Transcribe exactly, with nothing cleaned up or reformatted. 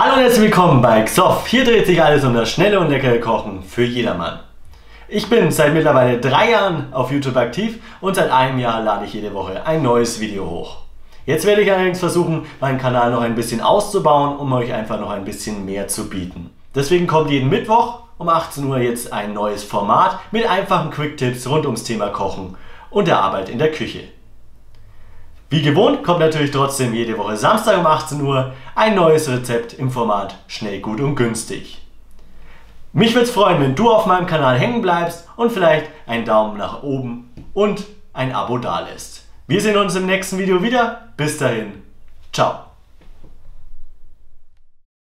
Hallo und herzlich willkommen bei Xof. Hier dreht sich alles um das schnelle und leckere Kochen für jedermann. Ich bin seit mittlerweile drei Jahren auf YouTube aktiv und seit einem Jahr lade ich jede Woche ein neues Video hoch. Jetzt werde ich allerdings versuchen, meinen Kanal noch ein bisschen auszubauen, um euch einfach noch ein bisschen mehr zu bieten. Deswegen kommt jeden Mittwoch um achtzehn Uhr jetzt ein neues Format mit einfachen Quick-Tipps rund ums Thema Kochen und der Arbeit in der Küche. Wie gewohnt kommt natürlich trotzdem jede Woche Samstag um achtzehn Uhr ein neues Rezept im Format schnell, gut und günstig. Mich würde es freuen, wenn du auf meinem Kanal hängen bleibst und vielleicht einen Daumen nach oben und ein Abo dalässt. Wir sehen uns im nächsten Video wieder. Bis dahin. Ciao.